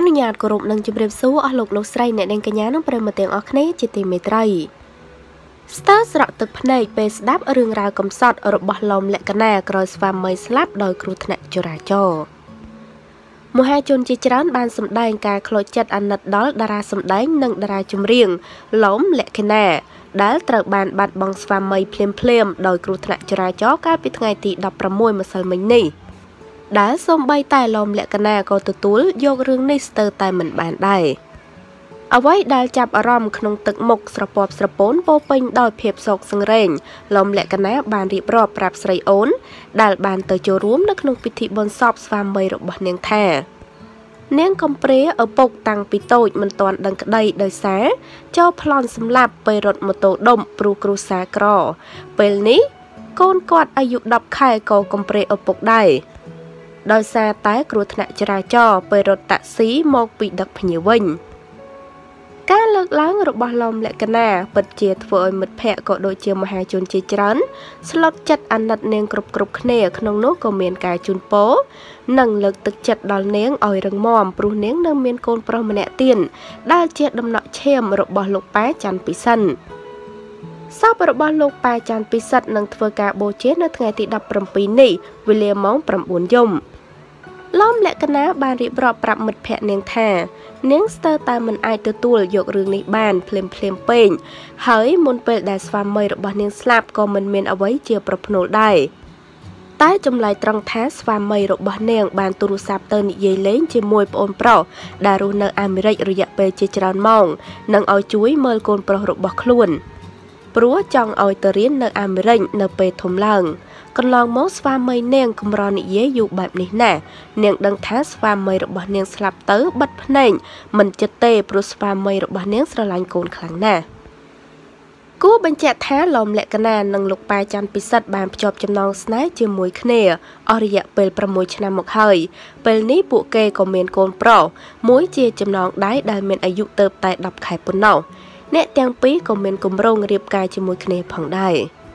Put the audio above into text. អនុញ្ញាតគោរពនិងជម្រាបសួរអស់លោកស្រីអ្នកនាងកញ្ញានិងប្រិយមិត្តទាំងអស់គ្នាជាទីមេត្រីស្ទើរស្រក់ទឹកភ្នែកពេលស្ដាប់រឿងរ៉ាវកំសត់របស់លោមលក្ខណាក្រោយស្វាមីស្លាប់ដោយគ្រោះថ្នាក់ចរាចរណ៍មហាជនជាច្រើនបានសម្ដែងការខ្លោចចិត្តអាណិតដល់តារាសម្ដែងនិងតារាចម្រៀងលោមលក្ខណាដែលត្រូវបានបាត់បង់ស្វាមីភ្លាមដោយគ្រោះថ្នាក់ចរាចរណ៍កាលពីថ្ងៃទី16ម្សិលមិញនេះដែលសូម្បីតែលោមលក្ខណាក៏ទទួលយករឿងនេះស្ទើរតែមិនបានដែរអ្វីដែលចាប់អារម្មណ៍ក្នុងទឹកមុខស្រពាប់ស្រពោនពោពេញដោយភាពសោកសង្រេងលោមលក្ខណាបានរៀបរាប់ប្រាប់ស្រីអូនដែលបានទៅចូលរួមនៅក្នុងពិធីបុណ្យសពស្វាមីរបស់នាងថានាងកំព្រាឪពុកតាំងពីតូចមិនទាន់ដឹងក្តីដោយសារចូលប្លន់សម្លាប់ពេលរត់ម៉ូតូដុំព្រោះគ្រួសារក្រពេលនេះកូនគាត់អាយុ10ខែក៏កំព្រាឪពុកដែរដោយសារតែគ្រោះថ្នាក់ចរាចរណ៍ពេលរត់តាក់ស៊ីមកពីដឹកភ្ញៀវវិញការលើកឡើងរបស់លោមលក្ខណាពិតជាធ្វើឲ្យមិត្តភ័ក្តិក៏ដូចជាមហាជនជាច្រើនស្លុតចិត្តអាណិតនាងគ្រប់គ្នាក្នុងនោះក៏មានការជូនពរនិងលើកទឹកចិត្តដល់នាងឲ្យរឹងមាំព្រោះនាងនៅមានកូនប្រុសម្នាក់ទៀតដែលជាដំណក់ឈាមរបស់លោកប៉ែច័ន្ទពិសិដ្ឋសពរបស់លោកប៉ែច័ន្ទពិសិដ្ឋនឹងធ្វើការបូជានៅថ្ងៃទី17នេះវេលាម៉ោង 9 យប់លោមលក្ខណាបានរៀបរាប់ប្រាប់មិត្តភ័ក្តិនាងថានាងស្ទើរតែមិនអាចទទួលយករឿងនេះបានភ្លាមពេកហើយមុនពេលដែលស្វាមីរបស់នាងស្លាប់ក៏មិនមានអ្វីជាប្រផ្នូលដែរតែចម្លើយត្រង់ថាស្វាមីរបស់នាងបានទូរស័ព្ទទៅនិយាយលេងជាមួយប្អូនប្រុសដែលរស់នៅអាមេរិករយៈពេលជាច្រើនម៉ោងនិងឲ្យជួយមើលកូនប្រុសរបស់ខ្លួនព្រោះចង់ឲ្យទៅរៀននៅអាមេរិកនៅពេលធំឡើងកន្លងមកស្វាមីនាងកំរនិយាយយូរបែបនេះណាស់នាងដឹងថាស្វាមីរបស់នាងស្លាប់ទៅបិទភ្នែកមិនចិត្តទេព្រោះស្វាមីរបស់នាងស្រឡាញ់កូនខ្លាំងណាស់គូបញ្ជាក់ថាលោមលក្ខណានិងលោកប៉ែច័ន្ទពិសិដ្ឋបានភ្ជាប់ចំណងស្នេហ៍ជាមួយគ្នាអស់រយៈពេល6ឆ្នាំមកហើយពេលនេះពួកគេក៏មានកូនប្រុសមួយជាចំណងដៃដែលមានអាយុទៅតែ10ខែប៉ុណ្ណោះអ្នកទាំងពីរក៏មានគម្រោងរៀបការជាមួយគ្នាផងដែរ។